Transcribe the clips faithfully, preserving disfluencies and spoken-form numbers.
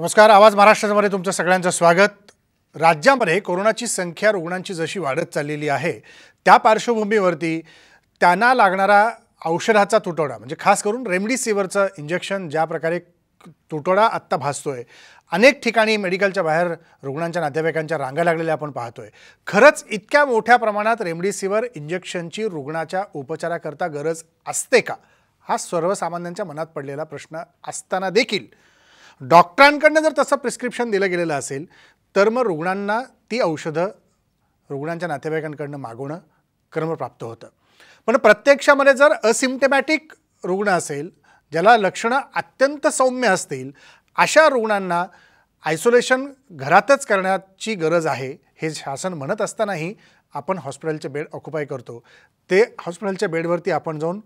नमस्कार, आवाज महाराष्ट्रामध्ये तुमचं सगळ्यांचं स्वागत। राज्यामध्ये कोरोनाची संख्या रुग्णांची जशी वाढत चाललेली आहे त्या पार्श्वभूमीवरती त्यांना लागणारा औषधाचा तुटवडा म्हणजे खास करून रेमडेसिव्हिरचं इंजेक्शन ज्या प्रकारे तुटवडा आत्ता भासतोय, अनेक ठिकाणी मेडिकलच्या बाहेर रुग्णांच्या नातेवाईकांच्या रांगा लागलेल्या आपण पाहतोय। खरंच इतक्या मोठ्या प्रमाणात रेमडेसिव्हिर इंजेक्शनची रुग्णाच्या उपचाराकरता गरज असते का, हा सर्वसामान्यांच्या मनात पडलेला प्रश्न असताना देखील डॉक्टरांकडून जर तसं प्रिस्क्रिप्शन दिलं गेलेलं असेल तर मग रुग्णांना ती औषधं रुग्णांच्या नातेवाईकांकडून मागवणं क्रमप्राप्त होतं। पण प्रत्यक्षामध्ये जर असिम्प्टमॅटिक रुग्ण असेल, ज्याला लक्षणं अत्यंत सौम्य असतील, अशा रुग्णांना आयसोलेशन घरातच करण्याची गरज आहे हे शासन म्हणत असतानाही आपण हॉस्पिटलचे बेड ऑक्युपाय करतो, ते हॉस्पिटलच्या बेडवरती आपण जाऊन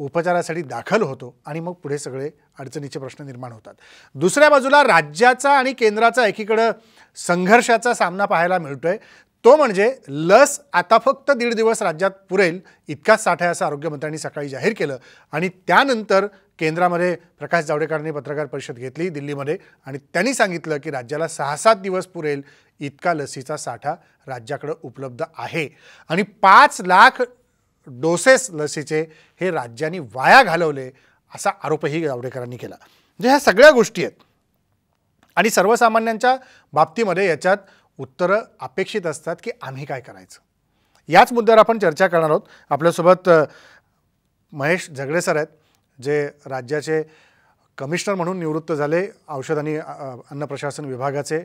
उपचारासाठी दाखल होतो आणि मग पुढे सगळे अडचणीचे प्रश्न निर्माण होतात। दुसऱ्या बाजूला राज्याचा आणि केंद्राचा एकीकडे संघर्षाचा सामना पाहायला मिळतोय, तो म्हणजे लस आता फक्त दीड दिवस राज्यात पुरेल इतका साठा आहे असं आरोग्यमंत्र्यांनी सकाळी जाहीर केलं आणि त्यानंतर केंद्रामध्ये प्रकाश जावडेकरांनी पत्रकार परिषद घेतली दिल्लीमध्ये आणि त्यांनी सांगितलं की राज्याला सहा सात दिवस पुरेल इतका लसीचा साठा राज्याकडे उपलब्ध आहे आणि पाच लाख डोसेस लसीचे हे राज्यांनी वाया घालवले असा आरोपही जावडेकरांनी केला। म्हणजे ह्या सगळ्या गोष्टी आहेत आणि सर्वसामान्यांच्या बाबतीमध्ये याच्यात उत्तरं अपेक्षित असतात की आम्ही काय करायचं, याच मुद्द्यावर आपण चर्चा करणार आहोत। आपल्यासोबत महेश जगडे सर आहेत, जे राज्याचे कमिशनर म्हणून निवृत्त झाले, औषध आणि अन्न प्रशासन विभागाचे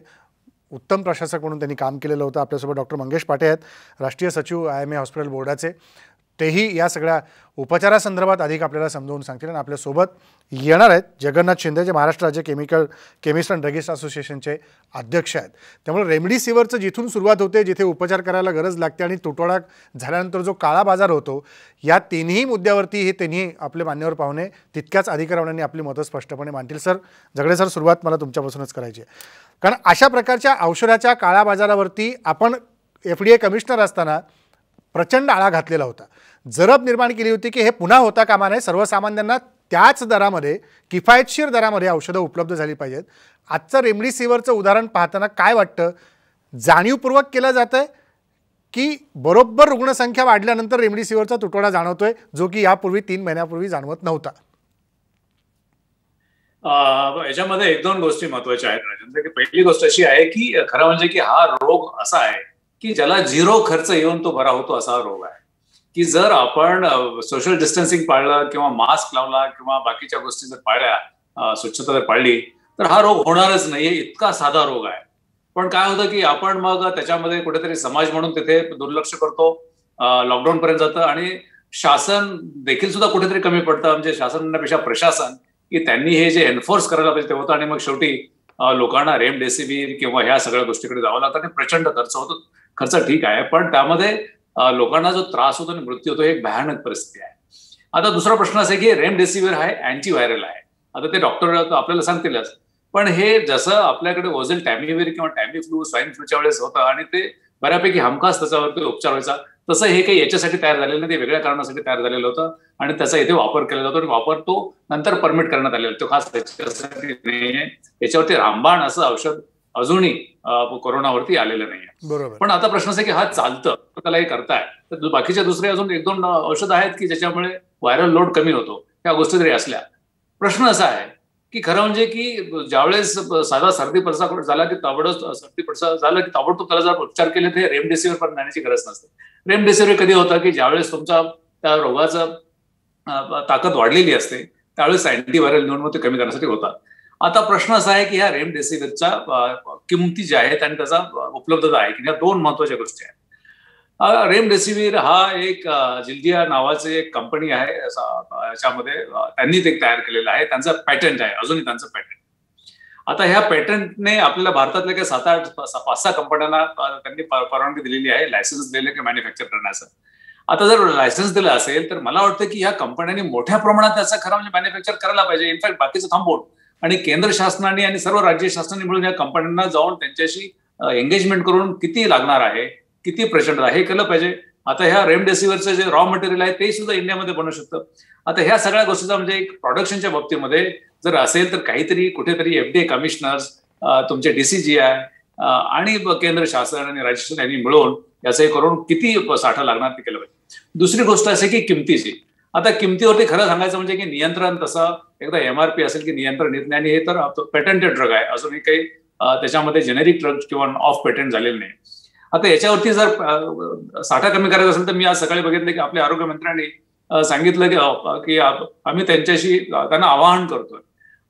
उत्तम प्रशासक म्हणून त्यांनी काम केलेलं होतं। आपल्यासोबत डॉक्टर मंगेश पाटे आहेत, राष्ट्रीय सचिव आय एम ए हॉस्पिटल बोर्डाचे, तेही या सगळ्या उपचारासंदर्भात अधिक आपल्याला समजावून सांगतील आणि आपल्यासोबत येणार आहेत जगन्नाथ शिंदे, जे महाराष्ट्र राज्य केमिकल केमिस्ट अँड ड्रगिस्ट असोसिएशनचे अध्यक्ष आहेत। त्यामुळे रेमडेसिव्हिरचं जिथून सुरुवात होते, जिथे उपचार करायला गरज लागते आणि तुटवडा झाल्यानंतर जो काळा बाजार होतो, या तिन्ही मुद्द्यावरती हे त्यांनी आपले मान्यवर पाहुणे तितक्याच अधिकाऱ्यांनी आपली मतं स्पष्टपणे मांडतील। सर जगडे सर, सुरुवात मला तुमच्यापासूनच करायची आहे, कारण अशा प्रकारच्या औषधाच्या काळा बाजारावरती आपण एफ डी ए कमिशनर असताना प्रचंड आळा घातलेला होता, जरब निर्माण केली होती की हे पुन्हा होता कामा नये, सर्वसामान्यांना त्याच दरामध्ये किफायतशीर दरामध्ये औषधं उपलब्ध झाली पाहिजेत। आजचं रेमडेसिव्हिरचं उदाहरण पाहताना काय वाटतं, जाणीवपूर्वक केलं जातंय की बरोबर रुग्णसंख्या वाढल्यानंतर रेमडेसिव्हिरचा तुटवडा जाणवतोय, जो की यापूर्वी तीन महिन्यापूर्वी जाणवत नव्हता? याच्यामध्ये एक दोन गोष्टी महत्वाच्या आहेत राजेंद्र। पहिली गोष्ट अशी आहे की खरं म्हणजे की हा रोग असा आहे की ज्याला झिरो खर्च येऊन तो बरा होतो, असा रोग आहे की जर आपण सोशल डिस्टन्सिंग पाळलं किंवा मास्क लावला किंवा बाकीच्या गोष्टी जर पाळल्या, स्वच्छता जर पाळली, तर हा रोग होणारच नाहीये, इतका साधा रोग आहे। पण काय होतं की आपण मग त्याच्यामध्ये कुठेतरी समाज म्हणून तिथे दुर्लक्ष करतो, लॉकडाऊन पर्यंत जातं आणि शासन देखील सुद्धा कुठेतरी कमी पडतं, म्हणजे शासनापेक्षा प्रशासन की त्यांनी हे जे एन्फोर्स करायला पाहिजे ते होतं आणि मग शेवटी लोकांना रेमडेसिव्हिर किंवा ह्या सगळ्या गोष्टीकडे जावं लागतं आणि प्रचंड खर्च होतो। खर्च ठीक आहे, पण त्यामध्ये लोकांना जो त्रास होतो आणि मृत्यू होतो, एक भयानक परिस्थिती आहे। आता दुसरा प्रश्न असा की रेमडेसिव्हिर आहे, अँटीव्हायरल आहे, आता ते डॉक्टर आपल्याला सांगतीलच, पण हे जसं आपल्याकडे ओझेल टॅमिव्हिर किंवा टॅमी फ्लू स्वाईन फ्लूच्या वेळेस होतं आणि ते बऱ्यापैकी हमखास त्याच्यावरती उपचार व्हायचा, तसं हे काही याच्यासाठी तयार झालेलं नाही, ते वेगळ्या कारणासाठी तयार झालेलं होतं आणि त्याचा इथे वापर केला जातो आणि वापर तो नंतर परमिट करण्यात आलेला, तो खास त्याच्यासाठी नाहीये। याच्यावरती रामबाण असं औषध अजूनही कोरोनावरती आलेलं नाहीये, बरोबर। पण आता प्रश्न असा की हा चालतं, त्याला हे करताय, तर बाकीच्या दुसरे अजून एक दोन औषध आहेत की ज्याच्यामुळे व्हायरल लोड कमी होतो, ह्या गोष्टी जरी असल्या। प्रश्न असा आहे की खरं म्हणजे की ज्यावेळेस साधा सर्दी पडसा झाला की ताबडतोब सर्दी पडसा झाला की ताबडतोब त्याला जर उपचार केले तर रेमडेसिव्हिर पण जाण्याची गरज नसते। रेमडेसिव्हिर कधी होतं की ज्यावेळेस तुमचा त्या रोगाचा ताकद वाढलेली असते त्यावेळेस अँटीव्हायरल निवडणूक कमी करण्यासाठी होतात। आता प्रश्न असा आहे की ह्या रेमडेसिव्हिरच्या किमती ज्या आहेत आणि त्याचा उपलब्धता आहे की, ह्या दोन महत्वाच्या गोष्टी आहेत। रेमडेसिव्हिर हा एक जिल्दिया नावाची एक कंपनी आहे, याच्यामध्ये त्यांनी ते तयार केलेलं आहे, त्यांचा पॅटंट आहे, अजूनही त्यांचं पॅटंट। आता ह्या पॅटंटने आपल्याला भारतातल्या काही सात आठ पाच सहा कंपन्यांना त्यांनी परवानगी दिलेली आहे, लायसन्स दिलेलं आहे की मॅन्युफॅक्चर करण्याचं। आता जर लायसन्स दिलं असेल तर मला वाटतं की ह्या कंपन्यांनी मोठ्या प्रमाणात त्याचा खरं म्हणजे मॅन्युफॅक्चर करायला पाहिजे, इनफॅक्ट बाकीचं थांबवून, आणि केंद्र शासनाने आणि सर्व राज्य शासनाने मिळून या कंपन्यांना जाऊन त्यांच्याशी एंगेजमेंट करून किती लागणार आहे, किती प्रचंड आहे, हे केलं पाहिजे। आता ह्या रेमडेसिव्हिरचं जे रॉ मटेरियल आहे ते सुद्धा इंडियामध्ये बनू शकतं। आता ह्या सगळ्या गोष्टीचा म्हणजे एक प्रोडक्शनच्या बाबतीमध्ये जर असेल तर काहीतरी कुठेतरी एफडीए कमिशनर्स तुमचे डीसीजीआय आणि केंद्र शासन आणि राज्य शासन यांनी मिळून याचे करून किती साठा लागणार ते केलं पाहिजे। दुसरी गोष्ट अशी की किमतीची, आता किमतीवरती खरं सांगायचं म्हणजे की नियंत्रण तसं एकदा एमआरपी असेल की नियंत्रण येत नाही, आणि हे तर पेटंटेड ड्रग आहे, अजूनही काही त्याच्यामध्ये जेनेरिक ड्रग किंवा ऑफ पेटंट झालेलं नाही। आता याच्यावरती जर साठा कमी करायचा असेल तर मी आज सकाळी बघितलं की आपल्या आरोग्य मंत्र्यांनी सांगितलं की आम्ही त्यांच्याशी त्यांना आवाहन करतोय।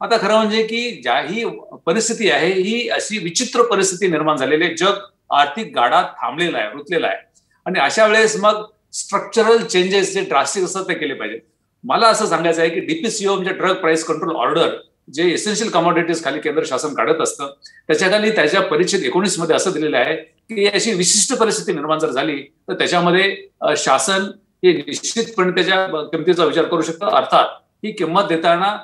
आता खरं म्हणजे की ज्या ही परिस्थिती आहे ही अशी विचित्र परिस्थिती निर्माण झालेली आहे, जग आर्थिक गाडा थांबलेला आहे, रुतलेला आहे, आणि अशा वेळेस मग स्ट्रक्चरल चेंजेस जे ड्रास्टिक असतात ते केले पाहिजेत। मला असं सांगायचं आहे की डीपीसीओ म्हणजे ड्रग प्राइस कंट्रोल ऑर्डर जे एसेन्शियल कमोडिटीज खाली केंद्र शासन काढत असतं त्याच्या खाली त्याच्या परिच्छेद एकोणीस मध्ये असं दिलेलं आहे की अशी विशिष्ट परिस्थिती निर्माण जर झाली तर त्याच्यामध्ये शासन हे निश्चितपणे त्याच्या किमतीचा विचार करू शकतं। अर्थात ही किंमत देताना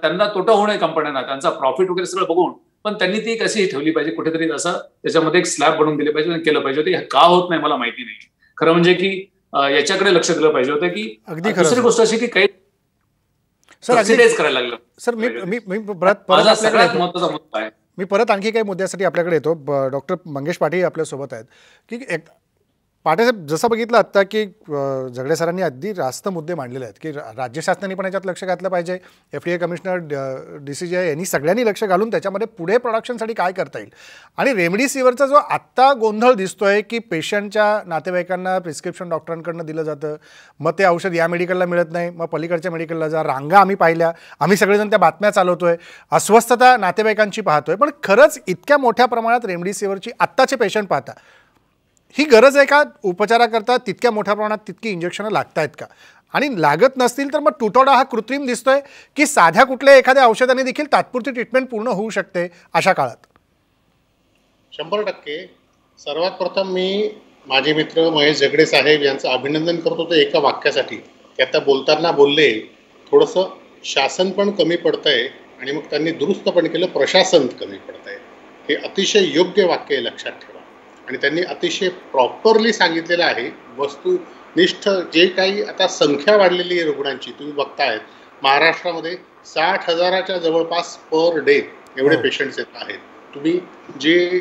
त्यांना तोटा होऊ नये कंपन्यांना, त्यांचा प्रॉफिट वगैरे सगळं बघून, पण त्यांनी ती कशी ठेवली पाहिजे, कुठेतरी असं त्याच्यामध्ये एक स्लॅब बनवून दिले पाहिजे, केलं पाहिजे होते। हे का होत नाही मला माहिती नाही, खरं म्हणजे की याच्याकडे लक्ष दिलं पाहिजे होतं। की दुसरी गोष्ट अशी की काही सबसिडाइज करायला लागलं सर, मी मी मी माझा सगळ्यात महत्त्वाचा मुद्दा आहे। मी परत आणखी काही मुद्द्यासाठी आपल्याकडे येतो। डॉक्टर मंगेश पाटे आपल्यासोबत आहेत की एक पाटेसाहेब जसं बघितलं आत्ता की जगडे सरांनी अगदी रास्त मुद्दे मांडलेले आहेत की राज्य शासनाने पण याच्यात लक्ष घातलं पाहिजे, F D A commissioner, D C G I यांनी सगळ्यांनी लक्ष घालून त्याच्यामध्ये पुढे प्रोडक्शनसाठी काय करता येईल। आणि रेमडेसिवीरचा जो आत्ता गोंधळ दिसतोय की पेशंटच्या नातेवाईकांना प्रिस्क्रिप्शन डॉक्टरांकडनं दिलं जातं, मग ते औषध या मेडिकलला मिळत नाही, मग पलीकडच्या मेडिकलला जा, रांगा आम्ही पाहिल्या, आम्ही सगळेजण त्या बातम्या चालवतोय, अस्वस्थता नातेवाईकांची पाहतोय, पण खरंच इतक्या मोठ्या प्रमाणात रेमडेसिवीरची आत्ताचे पेशंट पाहता ही गरज आहे का? उपचाराकरता तितक्या मोठ्या प्रमाणात तितकी इंजेक्शनं लागत आहेत का? आणि लागत नसतील तर मग तुटवडा हा कृत्रिम दिसतोय की साध्या कुठल्या एखाद्या औषधाने देखील तात्पुरती ट्रीटमेंट पूर्ण होऊ शकते अशा काळात? शंभर टक्के सर्वात प्रथम मी माझे मित्र महेश जगडे साहेब यांचं अभिनंदन करतो ते एका वाक्यासाठी, की आता बोलताना बोलले थोडंसं शासन पण कमी पडतंय आणि मग त्यांनी दुरुस्त पण केलं प्रशासन कमी पडतंय, हे अतिशय योग्य वाक्य आहे, लक्षात ठेवा। आणि त्यांनी अतिशय प्रॉपरली सांगितलेलं आहे वस्तुनिष्ठ। जे काही आता संख्या वाढलेली आहे रुग्णांची तुम्ही बघतायत, महाराष्ट्रामध्ये साठ हजाराच्या जवळपास पर डे एवढे पेशंट्स येत आहेत। तुम्ही जे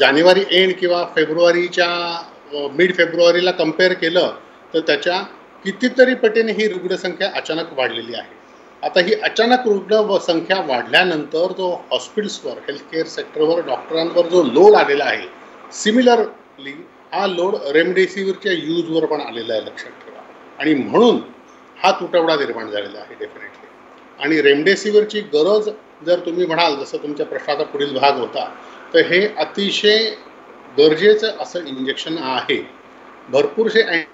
जानेवारी एंड किंवा फेब्रुवारीच्या मिड फेब्रुवारीला कम्पेअर केलं तर त्याच्या कितीतरी पटीने ही रुग्णसंख्या अचानक वाढलेली आहे। आता ही अचानक रुग्ण संख्या वाढल्यानंतर जो हॉस्पिटल्सवर, हेल्थकेअर सेक्टरवर, डॉक्टरांवर जो लोड आलेला आहे, सिमिलरली हा लोड रेमडेसिवीरच्या यूजवर पण आलेला आहे, लक्षात ठेवा। आणि म्हणून हा तुटवडा निर्माण झालेला आहे डेफिनेटली। आणि रेमडेसिवीरची गरज जर तुम्ही म्हणाल, जसं तुमच्या प्रश्नाचा पुढील भाग होता, तर हे अतिशय गरजेचं असं इंजेक्शन आहे। भरपूरसे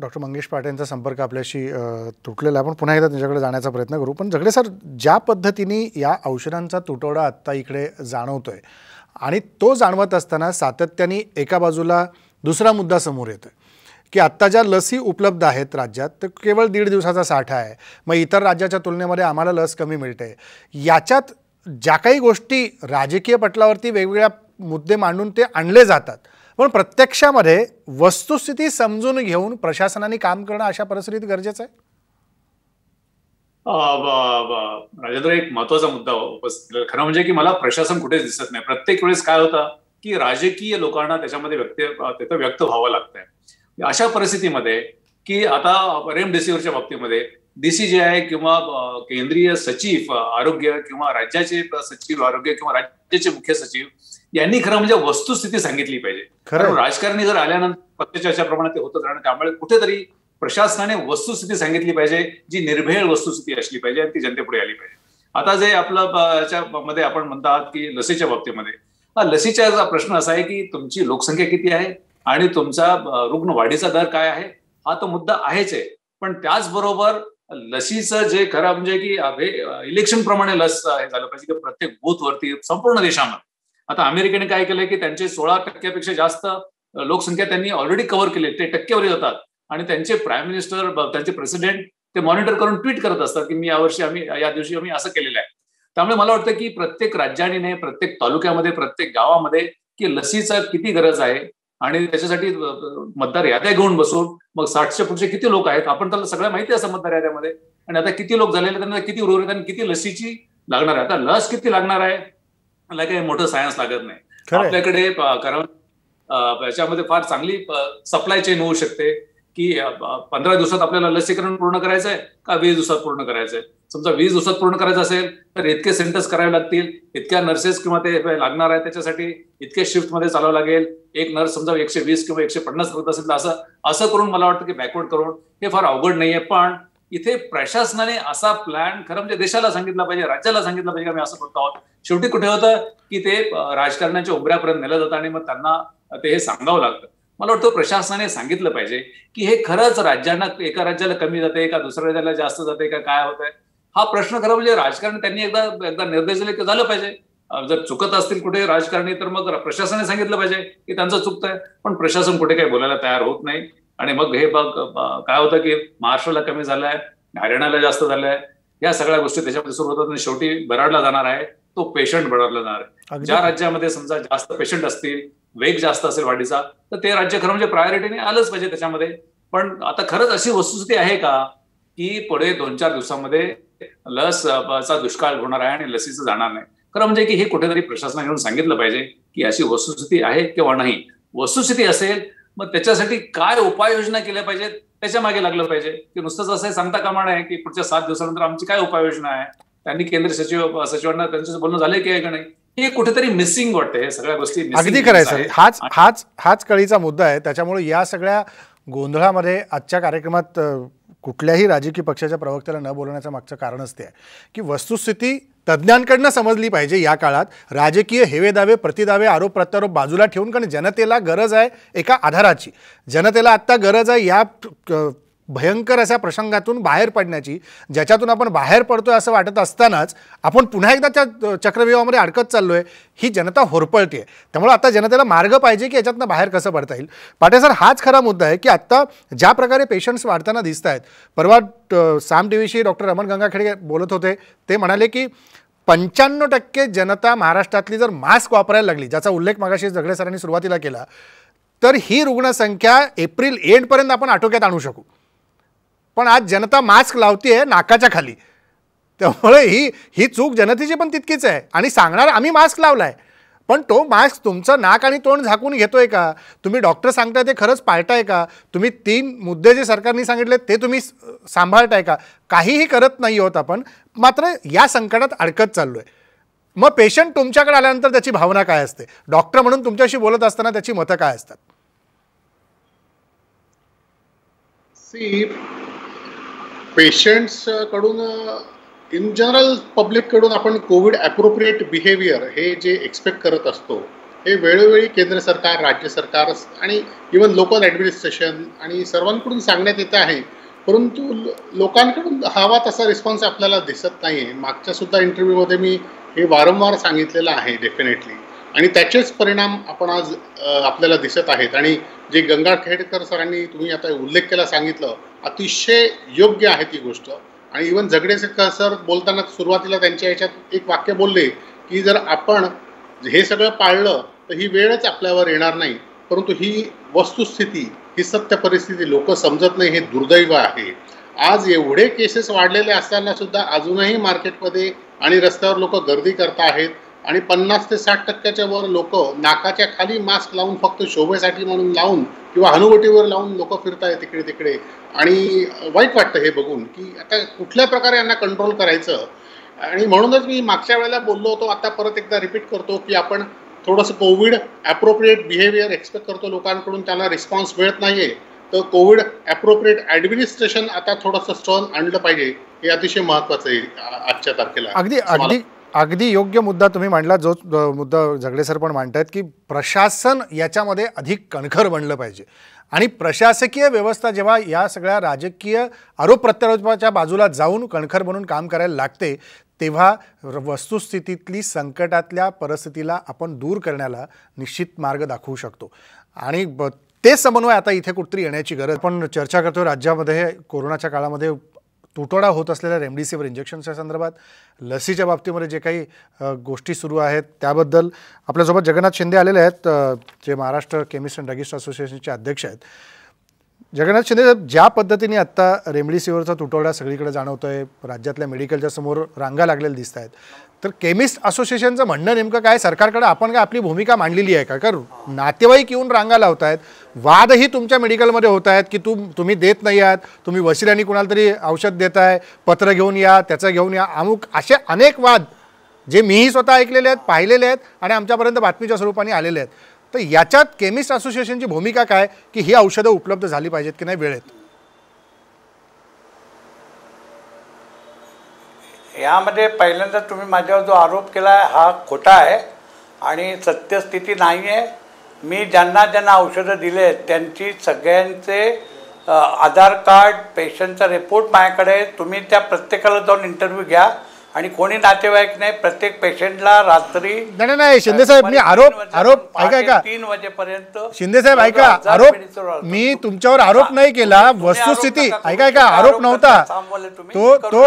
डॉक्टर मंगेश पाटे यांचा संपर्क आपल्याशी तुटलेला आहे, पण पुन्हा एकदा त्यांच्याकडे जाण्याचा प्रयत्न करू। पण जगडे सर, ज्या पद्धतीने या औषधांचा तुटवडा आत्ता इकडे जाणवतोय आणि तो जाणवत असताना सातत्याने एका बाजूला दुसरा मुद्दा समोर येतोय की आत्ता ज्या लसी उपलब्ध आहेत राज्यात तर केवळ दीड दिवसाचा साठा आहे, मग इतर राज्याच्या तुलनेमध्ये आम्हाला लस कमी मिळते। याच्यात ज्या काही गोष्टी राजकीय पटलावरती वेगवेगळ्या मुद्दे मांडून ते आणले जातात, पण प्रत्यक्षामध्ये वस्तुस्थिती समजून घेऊन प्रशासनाने काम करणं अशा परिस्थितीत गरजेचं आहे। राजेंद्र, एक महत्वाचा मुद्दा उपस्थित केला। खरं म्हणजे की मला प्रशासन कुठेच दिसत नाही। प्रत्येक वेळेस काय होतं की राजकीय लोकांना त्याच्यामध्ये व्यक्त त्याचं व्यक्त व्हावं लागतंय। अशा परिस्थितीमध्ये की आता रेमडेसिवीरच्या बाबतीमध्ये डीसीजीआय किंवा केंद्रीय सचिव आरोग्य किंवा राज्याचे सचिव आरोग्य किंवा राज्याचे मुख्य सचिव यांनी खरं म्हणजे वस्तुस्थिती सांगितली पाहिजे। खरं राजकारणी जर आल्यानंतर प्रत्येकाच्या प्रमाणात ते होतच राहणार, त्यामुळे कुठेतरी प्रशासनाने वस्तुस्थिती सांगितली पाहिजे, जी निर्भेळ वस्तुस्थिती असली पाहिजे आणि ती जनतेपुढे आली पाहिजे। आता जे आपलं मध्ये आपण म्हणतात की लसीच्या बाबतीमध्ये, हा लसीचा प्रश्न असा आहे की तुमची लोकसंख्या किती आहे आणि तुमचा रुग्ण वाढीचा दर काय आहे, हा तो मुद्दा आहेच आहे। पण त्याचबरोबर लसीचं जे खरं म्हणजे की इलेक्शन प्रमाणे लस हे झालं पाहिजे की प्रत्येक बूथवरती संपूर्ण देशामध्ये। आता अमेरिकेने काय केलंय की त्यांचे सोळा टक्क्यापेक्षा जास्त लोकसंख्या त्यांनी ऑलरेडी कव्हर केली, ते टक्केवारी होतात आणि त्यांचे प्राईम मिनिस्टर, त्यांचे प्रेसिडेंट ते मॉनिटर करून ट्विट करत असतात की मी यावर्षी आम्ही या दिवशी आम्ही असं केलेलं आहे। त्यामुळे मला वाटतं की प्रत्येक राज्याने, प्रत्येक तालुक्यामध्ये, प्रत्येक गावामध्ये की लसीचा किती गरज आहे आणि त्याच्यासाठी मतदार याद्या घेऊन बसून मग साठशे पुढचे किती लोक आहेत आपण त्याला सगळं माहिती असं मतदार याद्यामध्ये, आणि आता किती लोक झालेले, त्यांना किती उरवले आणि किती लसीची लागणार आहे. आता लस किती लागणार आहे मला काही मोठं सायन्स लागत नाही आपल्याकडे, कारण याच्यामध्ये फार चांगली सप्लाय चेन होऊ शकते की पंधरा दिवसात आपल्याला लसीकरण पूर्ण करायचं आहे का वीस दिवसात पूर्ण करायचंय. समजा वीस दिवसात पूर्ण करायचं असेल तर इतके सेंटर्स करावे लागतील, इतक्या नर्सेस किंवा ते लागणार आहे, त्याच्यासाठी इतके शिफ्ट मध्ये चालावं लागेल. एक नर्स समजा एकशे वीस किंवा एकशे पन्नास करत असेल तर असं असं करून मला वाटतं की बॅकवर्ड करून हे फार अवघड नाहीये. पण इथे प्रशासनाने असा प्लॅन खरं म्हणजे देशाला सांगितला पाहिजे, राज्याला सांगितलं पाहिजे की आम्ही असं करतो आहोत. शेवटी कुठे होतं की ते राजकारणाच्या उंबऱ्यापर्यंत नेलं जातं आणि मग त्यांना ते हे सांगावं लागतं. मला वाटतं प्रशासनाने सांगितलं पाहिजे की हे खरंच राज्यांना, एका राज्याला कमी जाते का दुसऱ्या राज्याला जास्त जाते का काय होत आहे हा प्रश्न खरं म्हणजे राजकारण त्यांनी एकदा एकदा निर्देश दिले की झालं पाहिजे. जर चुकत असतील कुठे राजकारणी तर मग प्रशासनाने सांगितलं पाहिजे की त्यांचं चुकत आहे, पण प्रशासन कुठे काही बोलायला तयार होत नाही. आणि मग हे बघ काय होतं की महाराष्ट्राला कमी झालंय, हरियाणाला जास्त झालंय, या सगळ्या गोष्टी त्याच्यामध्ये सुरू होतात आणि शेवटी बराडला जाणार आहे तो पेशंट बराडला जाणार आहे. ज्या राज्यामध्ये समजा जास्त पेशंट असतील, वेग जास्त असेल वाढीचा, तर ते राज्य खरं म्हणजे प्रायोरिटीने आलंच पाहिजे त्याच्यामध्ये. पण आता खरंच अशी वस्तुस्थिती आहे का की पुढे दोन चार दिवसामध्ये लसचा दुष्काळ होणार आहे आणि लसीचं जाणार नाही? खरं म्हणजे की हे कुठेतरी प्रशासनाने येऊन सांगितलं पाहिजे की अशी वस्तुस्थिती आहे किंवा नाही. वस्तुस्थिती असेल मग त्याच्यासाठी काय उपाययोजना केल्या पाहिजेत त्याच्या मागे लागलं पाहिजे की नुसतंच असं सांगता कामा नये की पुढच्या सात दिवसानंतर आमची काय उपाययोजना आहे. त्यांनी केंद्र सचिव सचिवांना त्यांच्याशी बोलणं झालंय की का नाही, हे कुठेतरी मिसिंग वाटतं. हे सगळ्या गोष्टी अगदी करायचं हाच हाच हाच कळीचा मुद्दा आहे. त्याच्यामुळे या सगळ्या गोंधळामध्ये आजच्या कार्यक्रमात कुठल्याही राजकीय पक्षाच्या प्रवक्त्याला न बोलण्याचं मागचं कारणच ते आहे की वस्तुस्थिती तज्ज्ञांकडनं समजली पाहिजे. या काळात राजकीय हेवेदावे, प्रतिदावे, आरोप प्रत्यारोप बाजूला ठेवून, कारण जनतेला गरज आहे एका आधाराची, जनतेला आत्ता गरज आहे या भयंकर अशा प्रसंगातून बाहेर पडण्याची, ज्याच्यातून आपण बाहेर पडतोय असं वाटत असतानाच आपण पुन्हा एकदा त्या चक्रव्यूहामध्ये अडकत चाललोय. ही जनता होरपळते आहे, त्यामुळे आता जनतेला मार्ग पाहिजे की याच्यातनं बाहेर कसं पडता येईल. पाटे सर, हाच खरा मुद्दा आहे की आत्ता ज्या प्रकारे पेशंट्स वाढताना दिसत आहेत. परवा साम टीव्हीशी डॉक्टर रमण गंगाखेडे बोलत होते, ते म्हणाले की पंच्याण्णव टक्के जनता महाराष्ट्रातली जर मास्क वापरायला लागली, ज्याचा उल्लेख मगाशी जगडे सरांनी सुरुवातीला केला, तर ही रुग्णसंख्या एप्रिल एंडपर्यंत आपण आटोक्यात आणू शकू. पण आज जनता मास्क लावते आहे नाकाच्या खाली, त्यामुळे ही ही चूक जनतेची पण तितकीच आहे. आणि सांगणार आम्ही मास्क लावला आहे, पण तो मास्क तुमचं नाक आणि तोंड झाकून घेतोय का? तुम्ही डॉक्टर सांगताय ते खरंच पाळताय का? तुम्ही तीन मुद्दे जे सरकारने सांगितले ते तुम्ही सांभाळताय का? काहीही करत नाही होत आपण, मात्र या संकटात अडकत चाललो आहे. मग पेशंट तुमच्याकडे आल्यानंतर त्याची भावना काय असते? डॉक्टर म्हणून तुमच्याशी बोलत असताना त्याची मतं काय असतात? पेशंट्स कडून इन जनरल पब्लिक कडून आपण कोविड ॲप्रोप्रिएट बिहेवियर हे जे एक्सपेक्ट करत असतो हे वेळोवेळी केंद्र सरकार, राज्य सरकार आणि इवन लोकल ॲडमिनिस्ट्रेशन आणि सर्वांकडून सांगण्यात येत आहे, परंतु लोकांकडून हवा तसा रिस्पॉन्स आपल्याला दिसत नाही आहे. मागच्यासुद्धा इंटरव्ह्यूमध्ये मी हे वारंवार सांगितलेलं आहे डेफिनेटली, आणि त्याचेच परिणाम आपण आज आपल्याला दिसत आहेत. आणि जे गंगाखेडकर सरांनी तुम्ही आता उल्लेख केला सांगितलं, अतिशय योग्य आहे ती गोष्ट. आणि इवन जगडे सर बोलताना सुरुवातीला त्यांच्या याच्यात एक वाक्य बोलले की जर आपण हे सगळं पाळलं तर ही वेळच आपल्यावर येणार नाही. परंतु ही वस्तुस्थिती, ही सत्य परिस्थिती लोक समजत नाही, हे दुर्दैव आहे. आज एवढे केसेस वाढलेले असतानासुद्धा अजूनही मार्केटमध्ये आणि रस्त्यावर लोक गर्दी करत आहेत आणि पन्नास ते साठ टक्क्याच्या वर लोक नाकाच्या खाली मास्क लावून फक्त शोभेसाठी म्हणून लावून किंवा हनुवटीवर लावून लोक फिरत आहेत तिकडे तिकडे. आणि वाईट वाटतं हे बघून की आता कुठल्या प्रकारे यांना कंट्रोल करायचं. आणि म्हणूनच मी मागच्या वेळेला बोललो होतो, आता परत एकदा रिपीट करतो की आपण थोडंसं कोविड ॲप्रोप्रिएट बिहेवियर एक्सपेक्ट करतो लोकांकडून, त्यांना रिस्पॉन्स मिळत नाही आहे. तर कोविड ॲप्रोप्रिएट ॲडमिनिस्ट्रेशन आता थोडंसं स्ट्रॉंग आणलं पाहिजे, हे अतिशय महत्त्वाचं आहे आजच्या तारखेला. अगदी अगदी अगदी योग्य मुद्दा तुम्ही मांडला, जो मुद्दा जगडे सर पण मांडत आहेत की प्रशासन याच्यामध्ये अधिक कणखर बनलं पाहिजे. आणि प्रशासकीय व्यवस्था जेव्हा या सगळ्या राजकीय आरोप प्रत्यारोपाच्या बाजूला जाऊन कणखर बनून काम करायला लागते, तेव्हा वस्तुस्थितीतली संकटातल्या परिस्थितीला आपण दूर करण्याला निश्चित मार्ग दाखवू शकतो. आणि ते समन्वय आता इथे कुठेतरी येण्याची गरज. पण चर्चा करतो राज्यामध्ये कोरोनाच्या काळामध्ये तुटवडा होत असलेल्या रेमडेसिवीर इंजेक्शन्सच्या संदर्भात लसीच्या बाबतीमध्ये जे काही गोष्टी सुरू आहेत त्याबद्दल आपल्यासोबत जगन्नाथ शिंदे आलेले आहेत, जे महाराष्ट्र केमिस्ट अँड ड्रगिस्ट असोसिएशनचे अध्यक्ष आहेत. जगन्नाथ शिंदे, ज्या पद्धतीने आत्ता रेमडेसिवीरचा तुटवडा सगळीकडे जाणवतोय, राज्यातल्या मेडिकलच्या समोर रांगा लागलेल्या दिसत आहेत, तर केमिस्ट असोसिएशनचं म्हणणं नेमकं काय? सरकारकडे आपण काय आपली भूमिका मांडलेली आहे का? कारण नातेवाईक येऊन रांगा लावतायत, वादही तुमच्या मेडिकलमध्ये होत आहेत की तुम तुम्ही देत नाही आहात, तुम्ही वशिल्याने कुणाला तरी औषध देताय, पत्र घेऊन या, त्याचं घेऊन या, अमुक असे अनेक वाद जे मीही स्वतः ऐकलेले आहेत, पाहिलेले आहेत आणि आमच्यापर्यंत बातमीच्या स्वरूपाने आलेले आहेत. तर याच्यात केमिस्ट असोसिएशनची भूमिका काय की ही औषधं उपलब्ध झाली पाहिजेत की नाही वेळेत? यामध्ये पहिल्यांदा तुम्ही माझ्यावर जो आरोप केला आहे हा खोटा आहे आणि सत्यस्थिती नाही आहे. मी ज्यांना ज्यांना औषधं दिले त्यांची सगळ्यांचे आधार कार्ड, पेशंटचा रिपोर्ट माझ्याकडे, तुम्ही त्या प्रत्येकाला जाऊन इंटरव्ह्यू घ्या आणि कोणी नातेवाईक नाही, प्रत्येक पेशंटला रात्री नाही नाही शिंदे साहेब मी आरोप आरोप ऐका ऐका तीन वाजेपर्यंत शिंदे साहेब ऐका आरोप मी तुमच्यावर आरोप नाही केला, वस्तुस्थिती ऐका ऐका आरोप नव्हता तो तो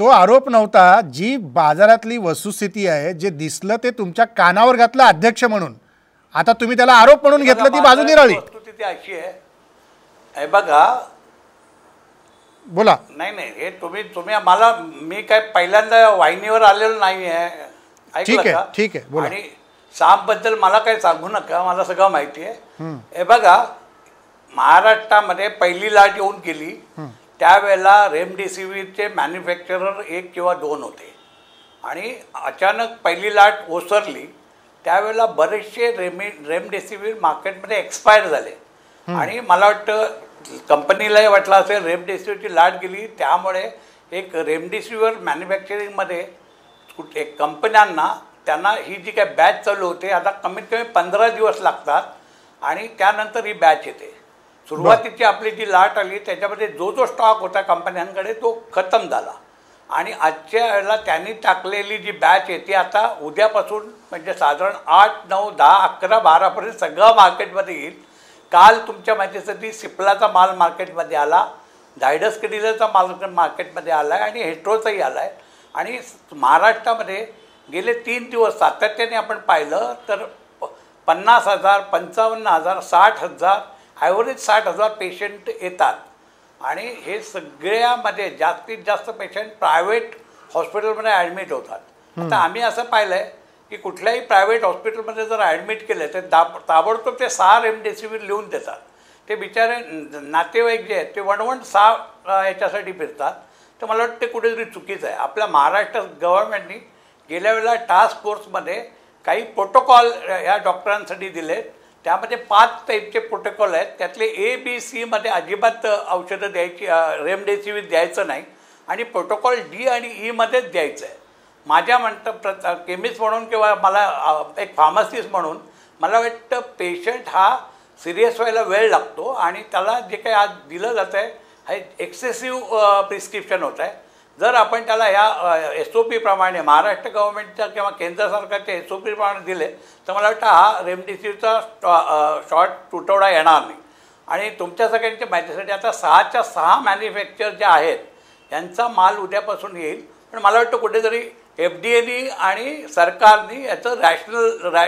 तो आरोप नव्हता. जी बाजारातली वस्तुस्थिती आहे, जे दिसलं ते तुमच्या कानावर घातलं अध्यक्ष म्हणून, आता तुम्ही त्याला आरोप म्हणून घेतलं, ती बाजू निराळी. वस्तुस्थिती अशी आहे बघा, बोला. नाही नाही हे तुम्ही तुम्ही मला मी काय पहिल्यांदा वाहिनीवर आलेलो नाही आहे, ऐकलं का? ठीक आहे बोला. आणि सापबद्दल मला काय सांगू नका, मला सगळं माहिती आहे. हे बघा, महाराष्ट्रामध्ये पहिली लाट येऊन गेली त्यावेळेला रेमडेसिवीरचे मॅन्युफॅक्चरर एक किंवा दोन होते आणि अचानक पहिली लाट ओसरली त्यावेळेला बरेचसे रेमे रेमडेसिवीर मार्केटमध्ये एक्सपायर झाले आणि मला वाटतं कंपनीलाही वाटलं असेल रेमडेसिवीरची लाट गेली, त्यामुळे एक रेमडेसिवीर मॅन्युफॅक्चरिंगमध्ये कुठे कंपन्यांना त्यांना ही जी काय बॅच चालू होते आता कमीत कमी पंधरा दिवस लागतात आणि त्यानंतर ही बॅच येते. सुरुवातीची आपली जी लाट आली त्याच्यामध्ये जो जो स्टॉक होता कंपन्यांकडे तो खतम झाला आणि आजच्या वेळेला त्यांनी टाकलेली जी बॅच येते आता उद्यापासून म्हणजे साधारण आठ नऊ दहा अकरा बारापर्यंत सगळं मार्केटमध्ये येईल. काल तुमच्या माहितीसाठी सिप्लाचा माल मार्केटमध्ये आला, झायडस किडिलाचा माल मार्केटमध्ये आला आहे आणि हेट्रोचाही आला आहे. आणि महाराष्ट्रामध्ये गेले तीन दिवस सातत्याने आपण पाहिलं तर पन्नास हजार पंचावन्न हजार साठ हजार ॲव्हरेज साठ हजार पेशंट येतात आणि हे सगळ्यामध्ये जास्तीत जास्त पेशंट प्रायव्हेट हॉस्पिटलमध्ये ॲडमिट होतात. आता आम्ही असं पाहिलं आहे की कुठल्याही प्रायव्हेट हॉस्पिटलमध्ये जर ॲडमिट केलं तर दाब ताबडतोब ते सहा रेमडेसिवीर लिहून देतात. ते बिचारे नातेवाईक जे आहेत ते वणवण सहा याच्यासाठी फिरतात. तर मला वाटतं ते कुठेतरी चुकीचं आहे. आपल्या महाराष्ट्र गव्हर्नमेंटनी गेल्या वेळेला टास्क फोर्समध्ये काही प्रोटोकॉल ह्या डॉक्टरांसाठी दिले, त्यामध्ये पाच टाईपचे प्रोटोकॉल आहेत. त्यातले ए बी सीमध्ये अजिबात औषधं द्यायची, रेमडेसिवीर द्यायचं नाही आणि प्रोटोकॉल डी आणि ईमध्येच द्यायचं आहे. माझ्या म्हणतं प्र केमिस्ट म्हणून किंवा मला एक फार्मासिस्ट म्हणून मला वाटतं पेशंट हा सिरियस व्हायला वेळ लागतो आणि त्याला जे काही आज दिलं जातं आहे हे एक्सेसिव्ह प्रिस्क्रिप्शन होत आहे. जर आपण त्याला ह्या एस ओ पीप्रमाणे महाराष्ट्र गव्हर्नमेंटच्या किंवा केंद्र सरकारच्या एस ओ पीप्रमाणे दिले तर मला वाटतं हा रेमडेसिवीरचा स्टॉ शॉर्ट तुटवडा येणार नाही. आणि तुमच्या सगळ्यांच्या माहितीसाठी आता सहाच्या सहा मॅन्युफॅक्चर ज्या आहेत यांचा माल उद्यापासून येईल. पण मला वाटतं कुठेतरी एफ डी एनी आणि सरकारनी याचं रॅशनल रॅ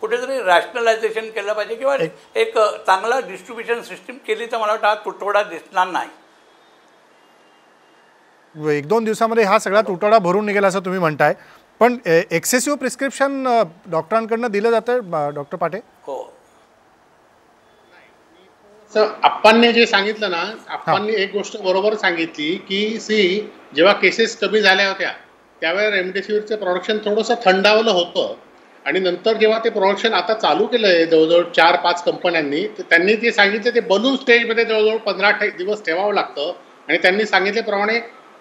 कुठेतरी रॅशनलायझेशन केलं पाहिजे किंवा एक चांगला डिस्ट्रीब्युशन सिस्टीम केली तर मला वाटतं हा तुटवडा दिसणार नाही. एक दोन दिवसामध्ये हा सगळा तुटवडा भरून निघेल असं तुम्ही म्हणताय. पण एक्सेसिव्ह प्रिस्क्रिप्शन डॉक्टरांकडनं दिलं जातं डॉक्टर पाटे? हो सर, आपणने जे सांगितलं ना, आपण एक गोष्ट बरोबर सांगितली की सी जेव्हा केसेस कमी झाल्या होत्या त्यावेळेला रेमडेसिवीरचं प्रोडक्शन थोडंसं थंडावलं होतं आणि नंतर जेव्हा ते प्रोडक्शन आता चालू केलं आहे जवळजवळ चार पाच कंपन्यांनी, तर त्यांनी जे सांगितलं ते बलून स्टेजमध्ये जवळजवळ पंधरा दिवस ठेवावं लागतं आणि त्यांनी सांगितल्याप्रमाणे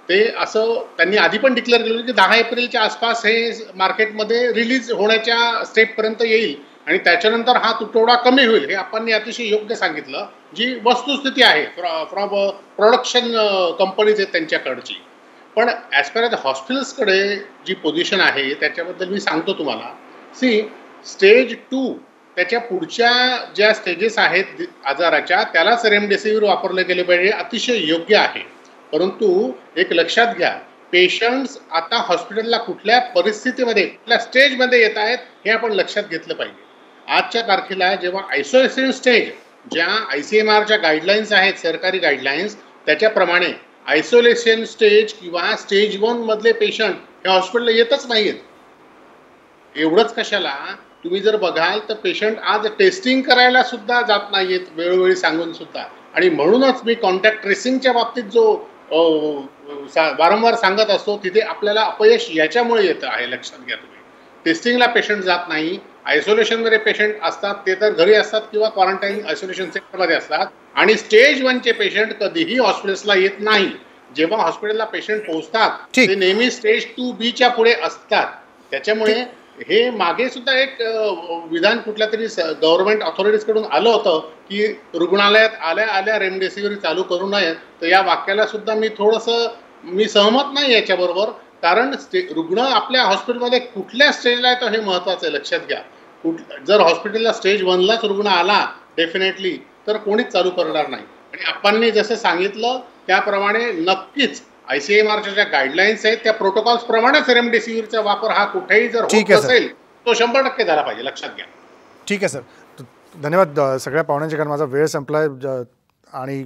ते असं त्यांनी आधी पण डिक्लेअर केलं की दहा एप्रिलच्या आसपास हे मार्केटमध्ये रिलीज होण्याच्या स्टेपपर्यंत येईल आणि त्याच्यानंतर हा तुटवडा कमी होईल. हे आपण अतिशय योग्य सांगितलं, जी वस्तुस्थिती आहे फ्रॉम प्रोडक्शन कंपनीज आहेत त्यांच्याकडची. पण ॲज पर ॲज हॉस्पिटल्सकडे जी पोझिशन आहे त्याच्याबद्दल मी सांगतो तुम्हाला. सी स्टेज टू त्याच्या पुढच्या ज्या स्टेजेस आहेत आजाराच्या त्यालाच रेमडेसिवीर वापरले गेले पाहिजे, अतिशय योग्य आहे. परंतु एक लक्षात घ्या, पेशंट्स आता हॉस्पिटलला कुठल्या परिस्थितीमध्ये कुठल्या स्टेजमध्ये येत आहेत हे आपण लक्षात घेतलं पाहिजे. आजच्या तारखेला जेव्हा आयसोलेशन स्टेज, ज्या आयसीएमआरच्या गाईडलाईन्स आहेत, सरकारी गाईडलाईन्स, त्याच्याप्रमाणे आयसोलेशन स्टेज किंवा स्टेज वन मधले पेशंट हे हॉस्पिटलला येतच नाहीयेत. एवढंच कशाला, तुम्ही जर बघाल तर पेशंट आज टेस्टिंग करायला सुद्धा जात नाहीयेत वेळोवेळी सांगून सुद्धा. आणि म्हणूनच मी कॉन्टॅक्ट ट्रेसिंगच्या बाबतीत जो वारंवार सांगत असतो, तिथे आपल्याला अपयश याच्यामुळे येतं आहे. लक्षात घ्या, तुम्ही टेस्टिंगला पेशंट जात नाही, आयसोलेशनमध्ये पेशंट असतात, ते तर घरी असतात किंवा क्वारंटाईन आयसोलेशन सेंटरमध्ये असतात, आणि स्टेज वनचे पेशंट कधीही हॉस्पिटल्सला येत नाही. जेव्हा हॉस्पिटलला पेशंट पोहोचतात ते नेहमी स्टेज टू बीच्या पुढे असतात. त्याच्यामुळे हे मागे सुद्धा एक विधान कुठल्या तरी गव्हर्नमेंट ऑथॉरिटीजकडून आलं होतं की रुग्णालयात आल्या आल्या रेमडेसिवीर चालू करू नये. तर या वाक्याला सुद्धा मी थोडंसं मी सहमत नाही याच्याबरोबर, कारण स्टे रुग्ण आपल्या हॉस्पिटलमध्ये कुठल्या स्टेजला आहे तर हे महत्त्वाचं आहे. लक्षात घ्या, कुठ जर हॉस्पिटलला स्टेज वनलाच रुग्ण आला डेफिनेटली तर कोणीच चालू करणार नाही. आणि आपणनी जसं सांगितलं त्याप्रमाणे नक्कीच आय सी एम आरच्या ज्या गाईडलाईन्स आहेत त्या प्रोटोकॉल्स प्रमाणेच रेमडेसिवीरचा वापर हा कुठेही जर होत असेल तो शंभर टक्के झाला पाहिजे. लक्षात घ्या. ठीक आहे सर, धन्यवाद सगळ्या पाहुण्यांच्या, कारण माझा वेळ संपला. आणि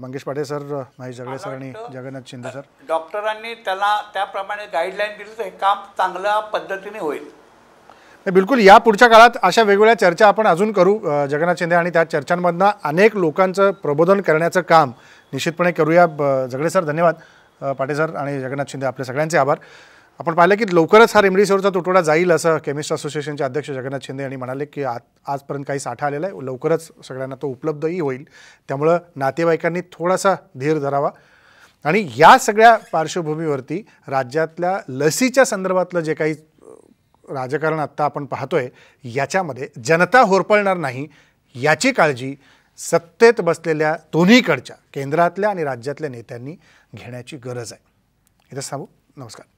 मंगेश पाटे सर, महेश जगडे सर आणि जगन्नाथ शिंदे सर, डॉक्टरांनी त्याला त्याप्रमाणे गाईडलाईन दिली तर हे काम चांगल्या पद्धतीने होईल. बिलकुल, या पुढच्या काळात अशा वेगवेगळ्या चर्चा आपण अजून करू जगन्नाथ शिंदे, आणि त्या चर्चांमधनं अनेक लोकांचं प्रबोधन करण्याचं काम निश्चितपणे करूया. जगडे सर धन्यवाद, पाटे सर आणि जगन्नाथ शिंदे आपले सगळ्यांचे आभार. आपण पाहिलं की लवकरच हा रेमडेसिवीरचा तुटवडा जाईल असं केमिस्ट असोसिएशनचे अध्यक्ष जगन्नाथ शिंदे यांनी म्हणाले की आज आजपर्यंत काही साठा आलेला आहे, लवकरच सगळ्यांना तो उपलब्धही होईल. त्यामुळं नातेवाईकांनी थोडासा धीर धरावा. आणि या सगळ्या पार्श्वभूमीवरती राज्यातल्या लसीच्या संदर्भातलं जे काही राजकारण आत्ता आपण पाहतोय याच्यामध्ये जनता होरपळणार नाही याची काळजी सत्तेत बसलेल्या दोन्हीकडच्या केंद्रातल्या आणि राज्यातल्या नेत्यांनी घेण्याची गरज आहे. इथंच थांबू. नमस्कार.